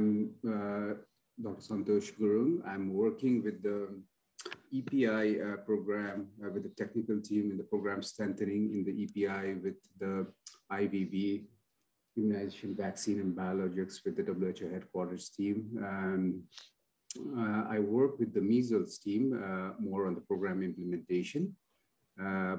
I'm Dr. Santosh Gurung. I'm working with the EPI program with the technical team in the program strengthening in the EPI with the IVB, immunization, vaccine, and biologics with the WHO headquarters team. I work with the measles team more on the program implementation,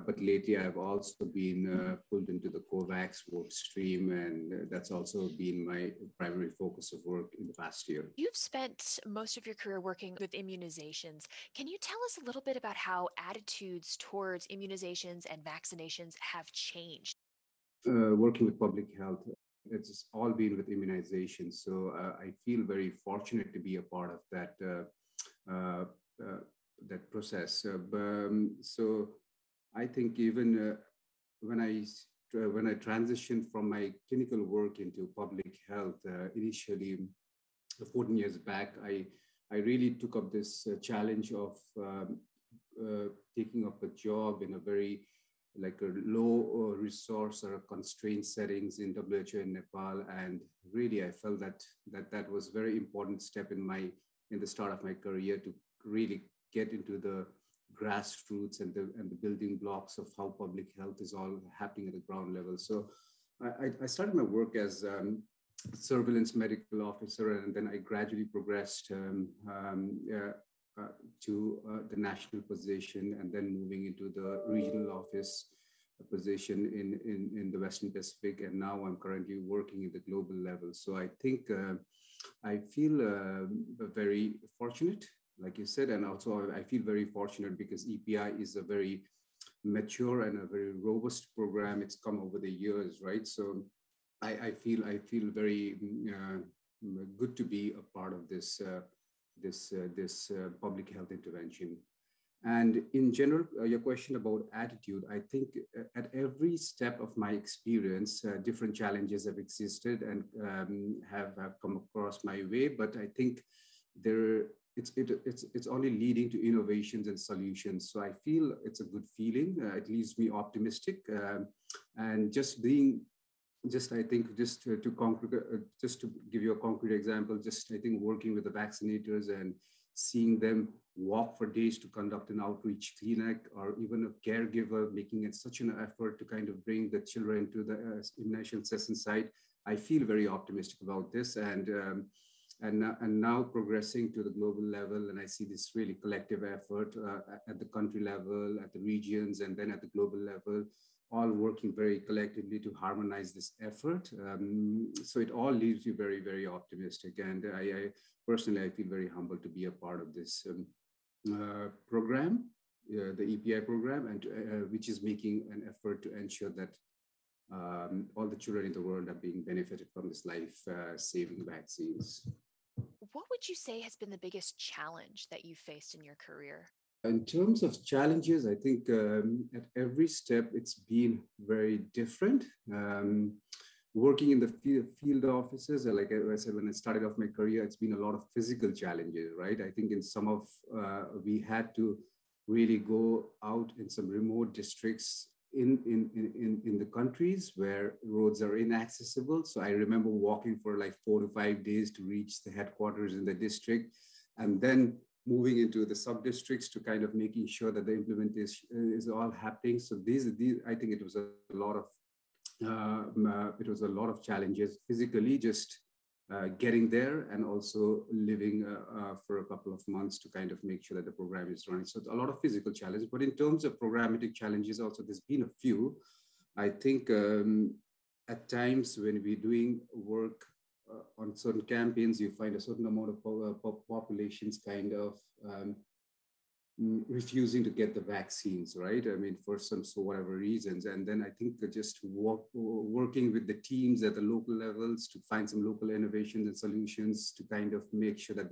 but lately I've also been pulled into the COVAX work stream, and that's also been my primary focus of work in the past year. You've spent most of your career working with immunizations. Can you tell us a little bit about how attitudes towards immunizations and vaccinations have changed? Working with public health, it's all been with immunization. So I feel very fortunate to be a part of that that process. So I think even when I transitioned from my clinical work into public health initially, 14 years back, I really took up this challenge of taking up a job in a very like a low resource or constrained settings in WHO in Nepal. And really, I felt that was a very important step in the start of my career to really get into the grassroots and the building blocks of how public health is all happening at the ground level. So I started my work as surveillance medical officer, and then I gradually progressed to the national position, and then moving into the regional office position in the Western Pacific, and now I'm currently working at the global level. So I think I feel very fortunate, like you said, and also I feel very fortunate because EPI is a very mature and a very robust program. It's come over the years, right? So I feel very good to be a part of this this public health intervention. And in general, your question about attitude, I think at every step of my experience, different challenges have existed and have come across my way. But I think it's only leading to innovations and solutions. So I feel it's a good feeling. It leaves me optimistic, and just to give you a concrete example, I think working with the vaccinators and seeing them walk for days to conduct an outreach clinic, or even a caregiver making it such an effort to kind of bring the children to the immunization session site. I feel very optimistic about this, and now progressing to the global level, and I see this really collective effort at the country level, at the regions, and then at the global level, all working very collectively to harmonize this effort. So it all leaves you very, very optimistic. And I personally feel very humbled to be a part of this program, the EPI program, and which is making an effort to ensure that all the children in the world are being benefited from this life-saving vaccines. What would you say has been the biggest challenge that you faced in your career? In terms of challenges, I think at every step, it's been very different. Working in the field offices, like I said, when I started off my career, it's been a lot of physical challenges, right? I think in some of, we had to really go out in some remote districts in the countries where roads are inaccessible. So I remember walking for like 4 to 5 days to reach the headquarters in the district, and then moving into the sub-districts to kind of making sure that the implementation is all happening. So these I think it was a lot of challenges physically, just getting there, and also living for a couple of months to kind of make sure that the program is running. So a lot of physical challenges, but in terms of programmatic challenges also, there's been a few. I think at times when we're doing work on certain campaigns, you find a certain amount of populations kind of refusing to get the vaccines, right? I mean, for whatever reasons. And then I think just working with the teams at the local levels to find some local innovations and solutions to kind of make sure that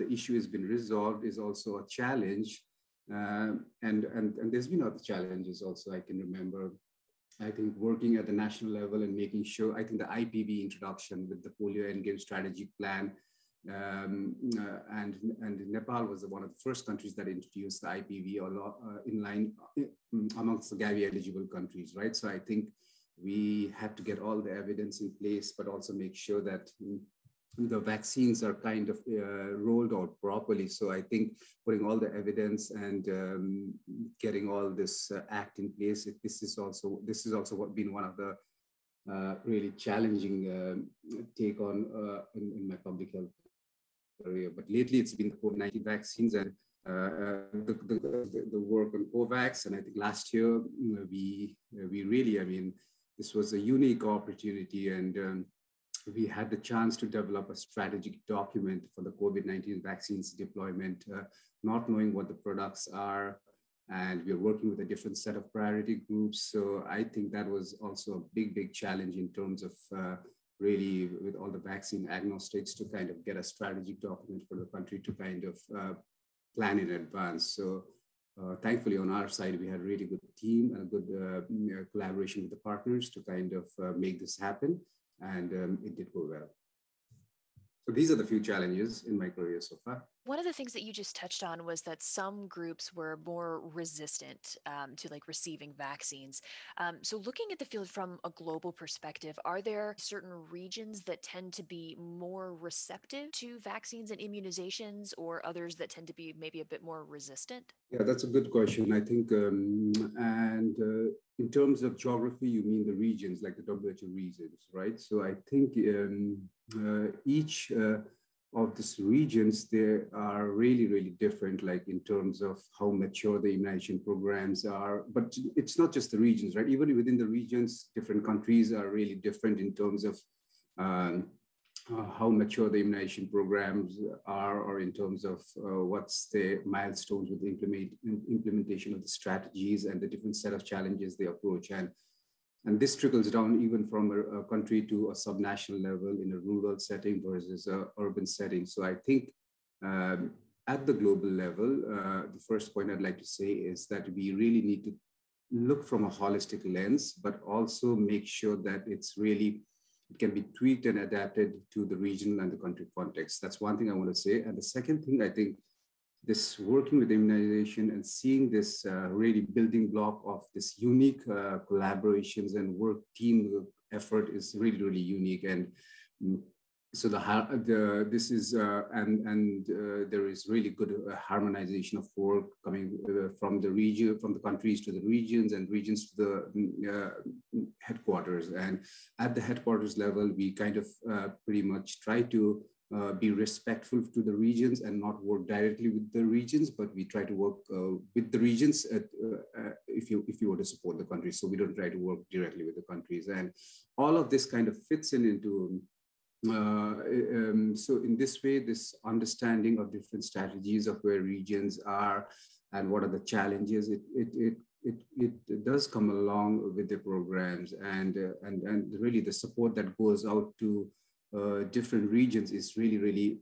the issue has been resolved is also a challenge. And there's been other challenges also I can remember. I think working at the national level and making sure, I think the IPV introduction with the polio endgame strategic plan, and Nepal was one of the first countries that introduced the IPV in line amongst the Gavi eligible countries, right? So I think we have to get all the evidence in place, but also make sure that the vaccines are kind of rolled out properly. So I think putting all the evidence and getting all this act in place, this is also been one of the really challenging take on in my public health career. But lately, it's been COVID-19 vaccines and the work on COVAX. And I think last year we really, I mean, this was a unique opportunity, and we had the chance to develop a strategic document for the COVID-19 vaccines deployment, not knowing what the products are. And we're working with a different set of priority groups. So I think that was also a big, big challenge in terms of really with all the vaccine agnostics to kind of get a strategic document for the country to kind of plan in advance. So thankfully on our side, we had a really good team and a good collaboration with the partners to kind of make this happen. And it did go well. So these are the few challenges in my career so far. One of the things that you just touched on was that some groups were more resistant to like receiving vaccines. So looking at the field from a global perspective, are there certain regions that tend to be more receptive to vaccines and immunizations, or others that tend to be maybe a bit more resistant? Yeah, that's a good question. I think, in terms of geography, you mean the regions, like the WHO regions, right? So I think each of these regions, they are really, really different, like in terms of how mature the immunization programs are. But it's not just the regions, right? Even within the regions, different countries are really different in terms of how mature the immunization programs are, or in terms of what's the milestones with the implementation of the strategies and the different set of challenges they approach. And this trickles down even from a country to a subnational level in a rural setting versus an urban setting. So I think at the global level, the first point I'd like to say is that we really need to look from a holistic lens, but also make sure that it's really, it can be tweaked and adapted to the regional and the country context. That's one thing I want to say. And the second thing, I think this working with immunization and seeing this really building block of this unique collaborations and work team effort is really, really unique. And so there is really good harmonization of work coming from the region, from the countries to the regions, and regions to the headquarters. And at the headquarters level, we kind of pretty much try to be respectful to the regions and not work directly with the regions, but we try to work with the regions if you were to support the countries. So we don't try to work directly with the countries, and all of this kind of fits in into. So in this way, this understanding of different strategies of where regions are and what are the challenges, it does come along with the programs, and really the support that goes out to different regions is really, really,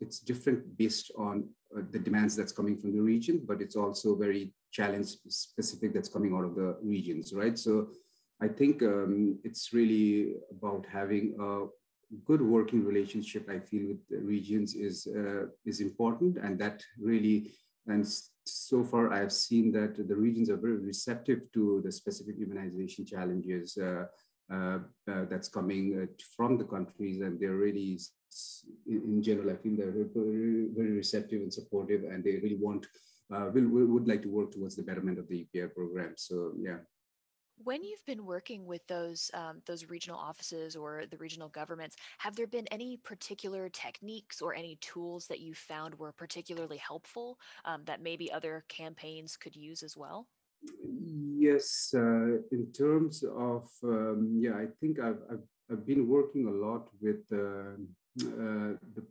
it's different based on the demands that's coming from the region, but it's also very challenge specific that's coming out of the regions, right? So I think it's really about having a good working relationship, I feel, with the regions is important, and that really, and so far I've seen that the regions are very receptive to the specific immunization challenges that's coming from the countries, and they're really, in general, I think they're very, very receptive and supportive, and they really want, would like to work towards the betterment of the EPI program. So yeah. When you've been working with those regional offices or the regional governments, have there been any particular techniques or any tools that you found were particularly helpful that maybe other campaigns could use as well? Yes, in terms of, I think I've been working a lot with the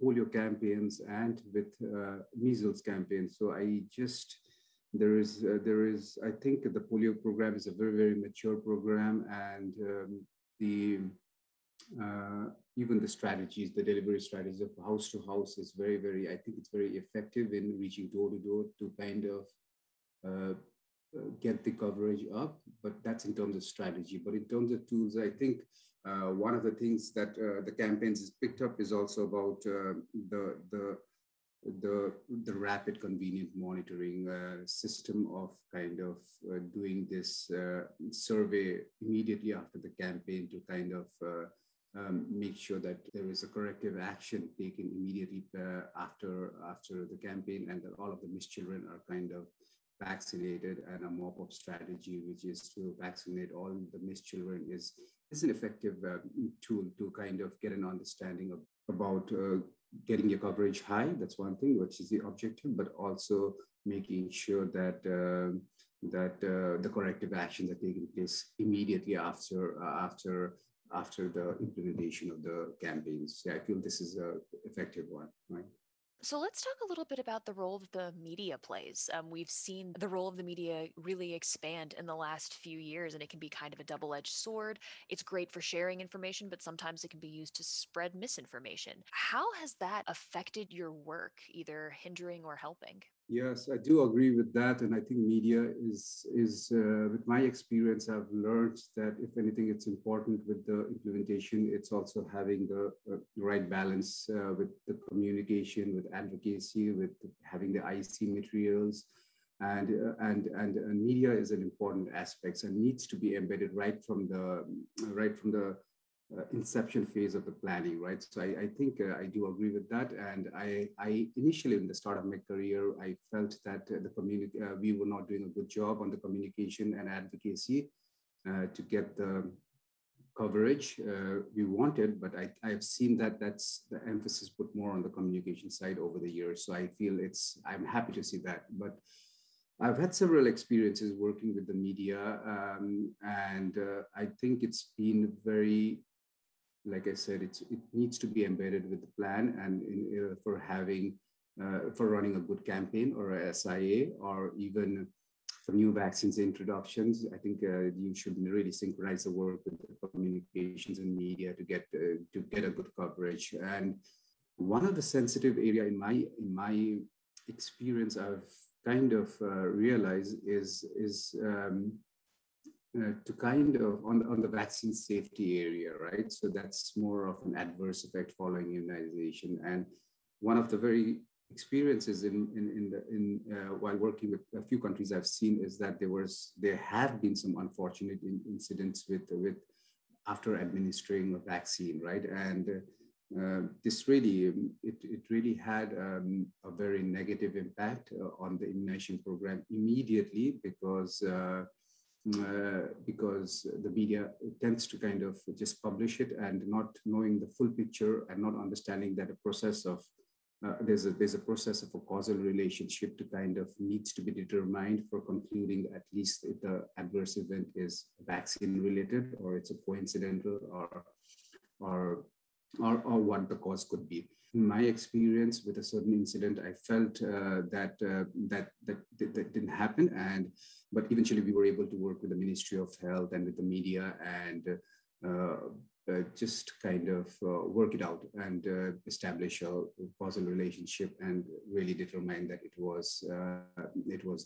polio campaigns and with measles campaigns. So I just... There is. I think the polio program is a very, very mature program, and even the strategies, the delivery strategies of house to house is very, very. I think it's very effective in reaching door to door to kind of get the coverage up. But that's in terms of strategy. But in terms of tools, I think one of the things that the campaigns has picked up is also about the the rapid convenient monitoring system of kind of doing this survey immediately after the campaign to kind of make sure that there is a corrective action taken immediately after the campaign, and that all of the mischildren are kind of vaccinated, and a mop-up strategy, which is to vaccinate all the mischildren, is an effective tool to kind of get an understanding of about getting your coverage high. That's one thing, which is the objective, but also making sure that the corrective actions are taking place immediately after the implementation of the campaigns. Yeah, I feel this is an effective one, right? So let's talk a little bit about the role that the media plays. We've seen the role of the media really expand in the last few years, and it can be kind of a double-edged sword. It's great for sharing information, but sometimes it can be used to spread misinformation. How has that affected your work, either hindering or helping? Yes, I do agree with that. And I think media is with my experience, I've learned that if anything, it's important with the implementation. It's also having the right balance with the communication, with advocacy, with having the IC materials. And media is an important aspect and needs to be embedded right from the inception phase of the planning, right? So I think I do agree with that. And I initially, in the start of my career, I felt that we were not doing a good job on the communication and advocacy to get the coverage we wanted. But I've seen that's the emphasis put more on the communication side over the years. So I feel I'm happy to see that. But I've had several experiences working with the media, and I think it's been very, like I said, it needs to be embedded with the plan and for running a good campaign or a SIA, or even for new vaccines introductions. I think you should really synchronize the work with the communications and media to get a good coverage. And one of the sensitive area in my experience I've kind of realized is to kind of on the vaccine safety area, right? So that's more of an adverse effect following immunization. And one of the very experiences in while working with a few countries I've seen is that there have been some unfortunate incidents with after administering a vaccine, right? And this really, it really had a very negative impact on the immunization program immediately, because the media tends to kind of just publish it and not knowing the full picture and not understanding that there's a process of a causal relationship to kind of needs to be determined for concluding at least if the adverse event is vaccine related or it's a coincidental or what the cause could be. In my experience with a certain incident, I felt that didn't happen, but eventually we were able to work with the Ministry of Health and with the media and just kind of work it out and establish a causal relationship and really determine that it was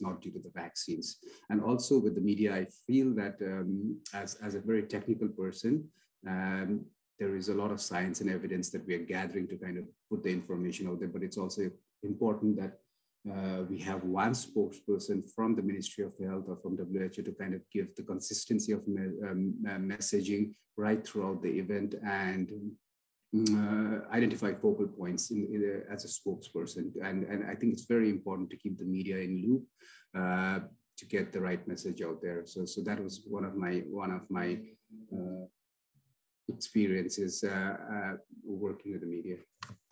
not due to the vaccines. And also with the media, I feel that as a very technical person, there is a lot of science and evidence that we are gathering to kind of put the information out there, but it's also important that we have one spokesperson from the Ministry of Health or from WHO to kind of give the consistency of messaging right throughout the event and identify focal points as a spokesperson. And I think it's very important to keep the media in loop to get the right message out there. So that was one of my experiences working with the media.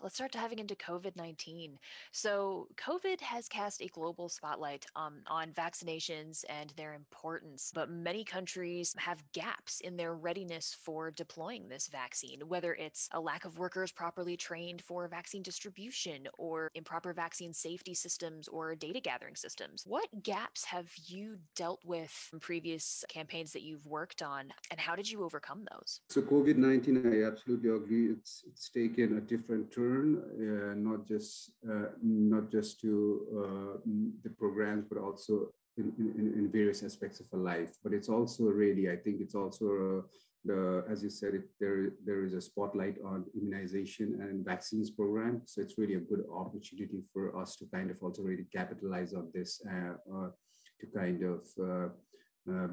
Let's start diving into COVID-19. So COVID has cast a global spotlight on vaccinations and their importance, but many countries have gaps in their readiness for deploying this vaccine, whether it's a lack of workers properly trained for vaccine distribution or improper vaccine safety systems or data gathering systems. What gaps have you dealt with from previous campaigns that you've worked on, and how did you overcome those? So COVID-19, I absolutely agree. It's taken a different turn, not just to the programs, but also in various aspects of our life. But it's also really, I think it's also as you said, there is a spotlight on immunization and vaccines program. So it's really a good opportunity for us to kind of also really capitalize on this to kind of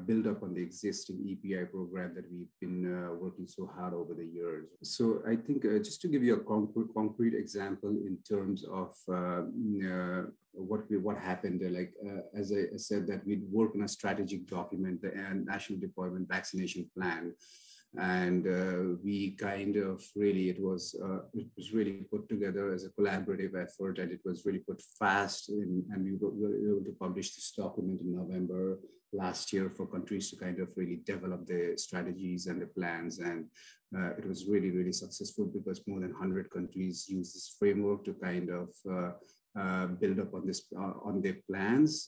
build up on the existing EPI program that we've been working so hard over the years. So I think just to give you a concrete example in terms of what happened, like as I said, that we'd work on a strategic document, the National Deployment Vaccination Plan, and we kind of really, it was really put together as a collaborative effort, and it was really put fast in, and we were able to publish this document in November last year for countries to kind of really develop the strategies and the plans. And it was really, really successful because more than 100 countries use this framework to kind of build up on this, on their plans.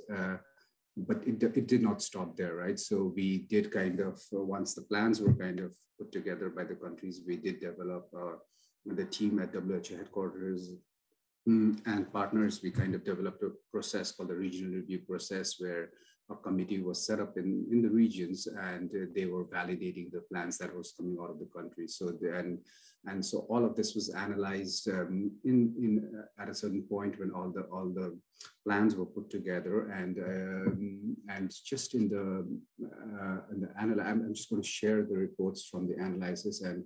But it did not stop there, right? So we did kind of, once the plans were kind of put together by the countries, we did develop the team at WHO headquarters and partners. We kind of developed a process called the regional review process, where a committee was set up in the regions, and they were validating the plans that was coming out of the country. So then, and so all of this was analyzed at a certain point when all the plans were put together. And just I'm just going to share the reports from the analysis. And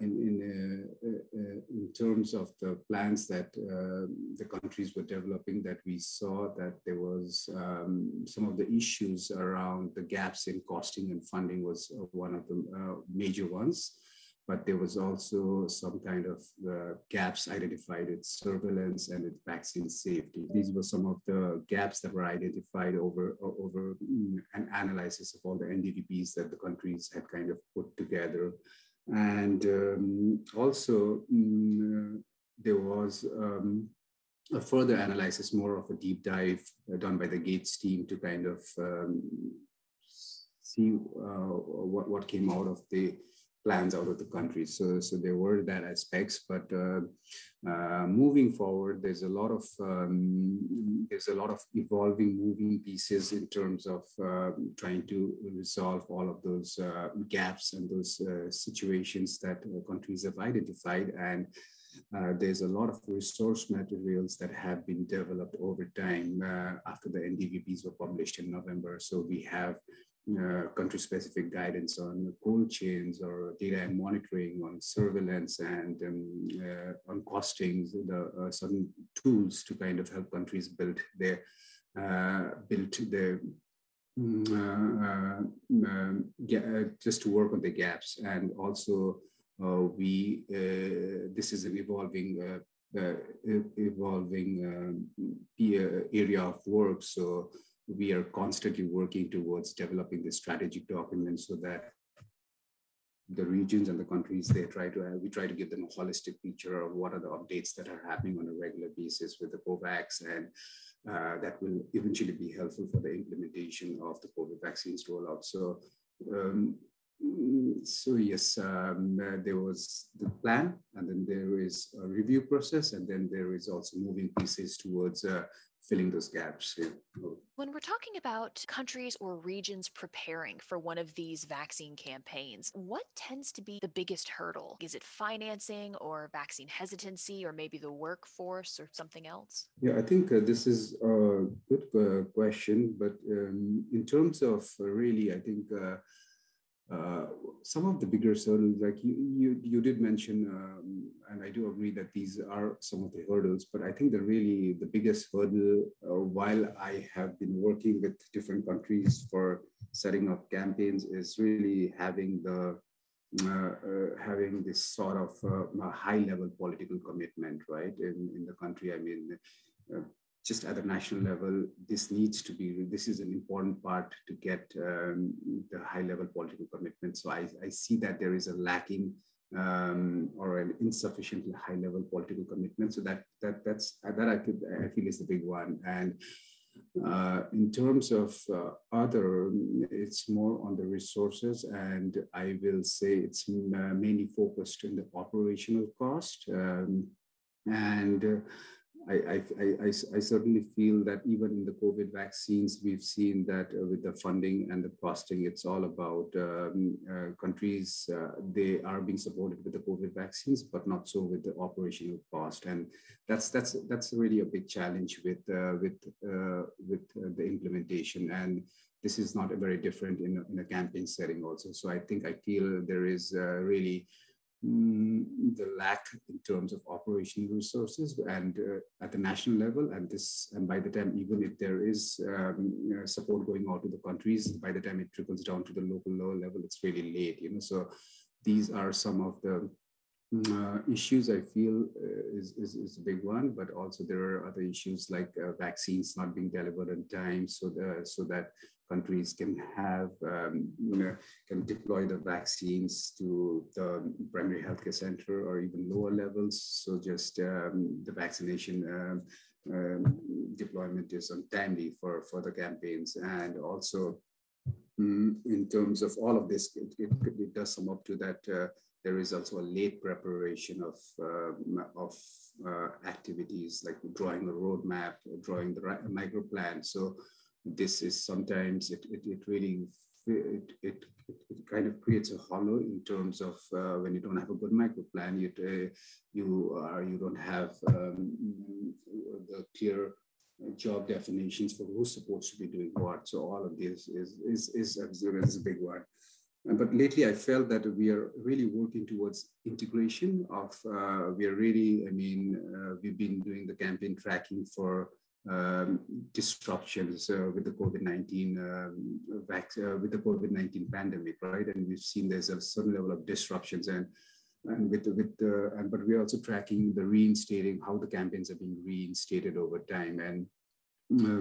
in terms of the plans that the countries were developing, that we saw that there was some of the issues around the gaps in costing and funding was one of the major ones. But there was also some kind of gaps identified with surveillance and with vaccine safety. These were some of the gaps that were identified over an analysis of all the NDVPs that the countries had kind of put together. And also there was a further analysis, more of a deep dive done by the Gates team to kind of see what came out of the plans out of the country. So there were that aspects, but moving forward, there's a lot of evolving moving pieces in terms of trying to resolve all of those gaps and those situations that countries have identified. And there's a lot of resource materials that have been developed over time after the NDVPs were published in November. So we have country-specific guidance on cold chains or data and monitoring, on surveillance, and on costings, the certain tools to kind of help countries build their just to work on the gaps. And also this is an evolving area of work. So we are constantly working towards developing the strategic document so that the regions and the countries, we try to give them a holistic picture of what are the updates that are happening on a regular basis with the COVAX, and that will eventually be helpful for the implementation of the COVID vaccines rollout. So yes, there was the plan, and then there is a review process, and then there is also moving pieces towards filling those gaps. Yeah. When we're talking about countries or regions preparing for one of these vaccine campaigns, what tends to be the biggest hurdle? Is it financing or vaccine hesitancy, or maybe the workforce, or something else? Yeah, I think this is a good question, but in terms of really, I think some of the bigger hurdles, like you did mention, and I do agree that these are some of the hurdles, but I think the biggest hurdle, while I have been working with different countries for setting up campaigns, is really having this sort of high-level political commitment, right, in the country. I mean, just at the national level, this is an important part to get the high-level political commitment. So I see that there is a lacking or an insufficient high-level political commitment. So I feel is the big one. And in terms of it's more on the resources, and I will say it's mainly focused on the operational cost. And I certainly feel that even in the COVID vaccines, we've seen that with the funding and the costing, it's all about countries, they are being supported with the COVID vaccines, but not so with the operational cost. And that's really a big challenge with the implementation. And this is not very different in a campaign setting also. So I feel there is really the lack in terms of operational resources and at the national level, and by the time, even if there is support going out to the countries, by the time it trickles down to the local lower level, it's really late, you know. So these are some of the issues I feel is a big one, but also there are other issues like vaccines not being delivered on time, so that countries can have can deploy the vaccines to the primary healthcare center or even lower levels. So just the vaccination deployment is untimely for the campaigns, and also in terms of all of this, it does sum up to that. There is also a late preparation of activities like drawing a roadmap, drawing the micro plan. So this is sometimes it kind of creates a hollow in terms of when you don't have a good micro plan, you don't have the clear job definitions for who's supposed to be doing what. So all of this is a big one. But lately, I felt that we are really working towards integration of, we've been doing the campaign tracking for disruptions with the COVID-19 with the COVID-19 pandemic, right? And we've seen there's a certain level of disruptions, but we're also tracking the reinstating, how the campaigns are being reinstated over time. And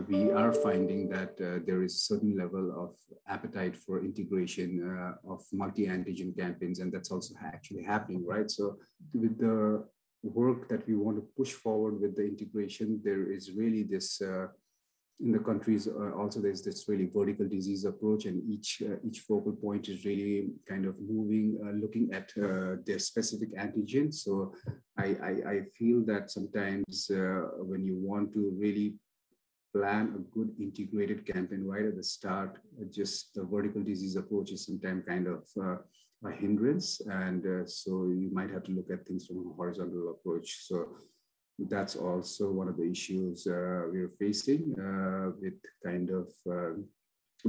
we are finding that there is a certain level of appetite for integration of multi-antigen campaigns, and that's also actually happening, right? So with the work that we want to push forward with the integration, there is really this, in the countries also there's this really vertical disease approach, and each focal point is really kind of moving, looking at their specific antigen. So I feel that sometimes when you want to really plan a good integrated campaign right at the start, just the vertical disease approach is sometimes kind of a hindrance. And so you might have to look at things from a horizontal approach. So that's also one of the issues we're facing with kind of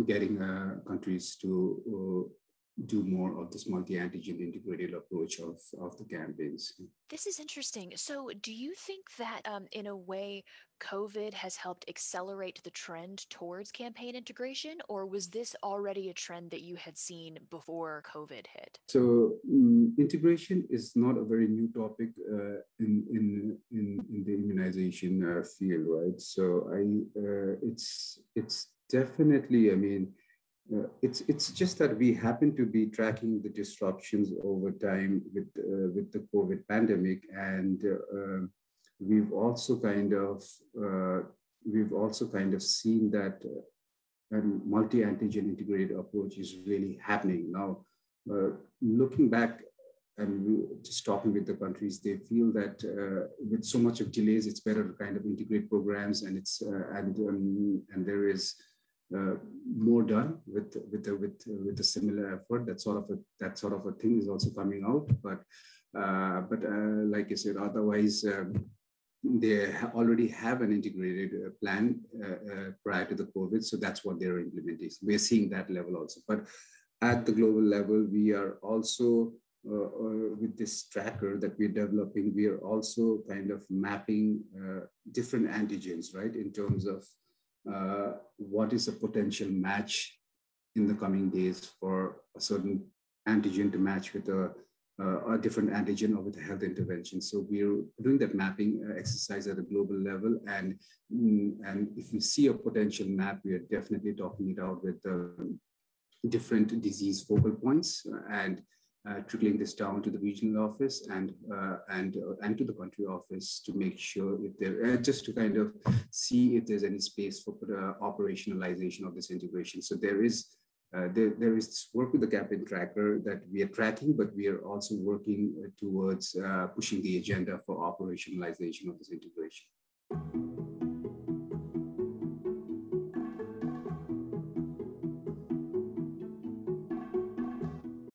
getting countries to do more of this multi-antigen integrated approach of the campaigns. This is interesting. So do you think that in a way COVID has helped accelerate the trend towards campaign integration, or was this already a trend that you had seen before COVID hit? So integration is not a very new topic in the immunization field, right? So it's definitely, it's just that we happen to be tracking the disruptions over time with the COVID pandemic, and we've also kind of seen that a multi-antigen integrated approach is really happening now. Looking back and just talking with the countries, they feel that with so much of delays, it's better to kind of integrate programs, and there is more done with a similar effort. That sort of a thing is also coming out, but like I said, otherwise they already have an integrated plan prior to the COVID, so that's what they're implementing. We're seeing that level also, but at the global level, we are also with this tracker that we're developing. We are also kind of mapping different antigens, right, in terms of what is a potential match in the coming days for a certain antigen to match with a different antigen or with a health intervention. So we're doing that mapping exercise at a global level. And if we see a potential map, we are definitely talking it out with different disease focal points and trickling this down to the regional office and to the country office to make sure if there just to kind of see if there's any space for operationalization of this integration. So there is this work with the campaign tracker that we are tracking, but we are also working towards pushing the agenda for operationalization of this integration.